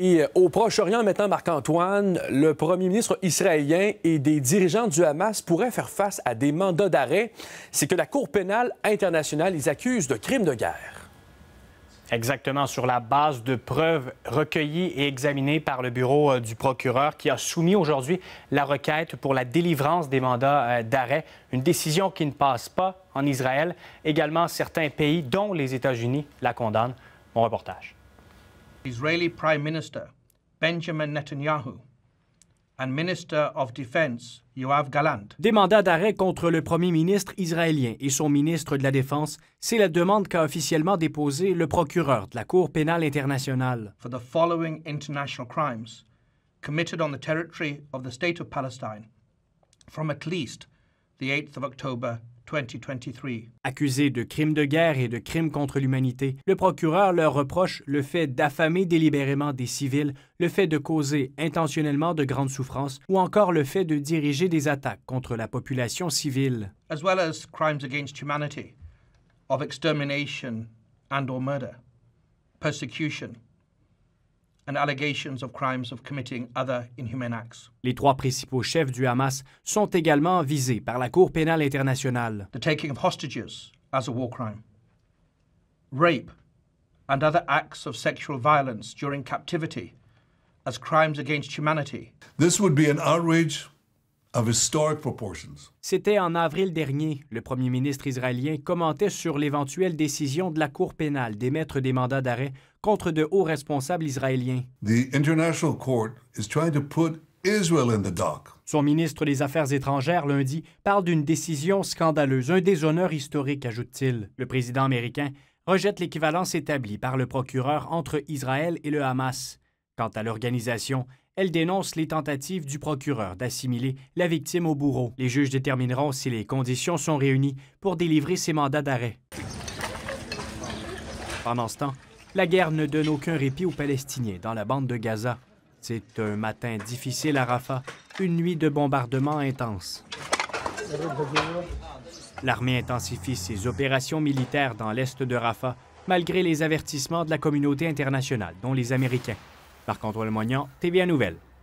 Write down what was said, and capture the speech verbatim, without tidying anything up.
Et au Proche-Orient, maintenant, Marc-Antoine, le premier ministre israélien et des dirigeants du Hamas pourraient faire face à des mandats d'arrêt. C'est que la Cour pénale internationale les accuse de crimes de guerre. Exactement, sur la base de preuves recueillies et examinées par le bureau du procureur qui a soumis aujourd'hui la requête pour la délivrance des mandats d'arrêt. Une décision qui ne passe pas en Israël. Également, certains pays, dont les États-Unis, la condamnent. Mon reportage. Israeli Prime Minister Benjamin Netanyahu and Minister of Defense Yoav Gallant. Des mandats d'arrêt contre le premier ministre israélien et son ministre de la Défense, c'est la demande qu'a officiellement déposée le procureur de la Cour pénale internationale. For the following international crimes committed on the territory of the state of Palestine from at least the eighth of October twenty twenty-three. Accusés de crimes de guerre et de crimes contre l'humanité, le procureur leur reproche le fait d'affamer délibérément des civils, le fait de causer intentionnellement de grandes souffrances ou encore le fait de diriger des attaques contre la population civile. As well as crimes against humanity, of extermination and or murder, persecution. And allegations of crimes of committing other inhumane acts. Les trois principaux chefs du Hamas sont également visés par la Cour pénale internationale. The taking of hostages as a war crime, rape and other acts of sexual violence during captivity as crimes against humanity. This would be an outrage of historic proportions. C'était en avril dernier. Le premier ministre israélien commentait sur l'éventuelle décision de la Cour pénale d'émettre des mandats d'arrêt contre de hauts responsables israéliens. The international court is trying to put Israel in the dock. Son ministre des Affaires étrangères, lundi, parle d'une décision scandaleuse, un déshonneur historique, ajoute-t-il. Le président américain rejette l'équivalence établie par le procureur entre Israël et le Hamas. Quant à l'organisation, elle dénonce les tentatives du procureur d'assimiler la victime au bourreau. Les juges détermineront si les conditions sont réunies pour délivrer ces mandats d'arrêt. Pendant ce temps, la guerre ne donne aucun répit aux Palestiniens dans la bande de Gaza. C'est un matin difficile à Rafah, une nuit de bombardements intenses. L'armée intensifie ses opérations militaires dans l'est de Rafah, malgré les avertissements de la communauté internationale, dont les Américains. Marc-Antoine Moignan, T V A Nouvelles.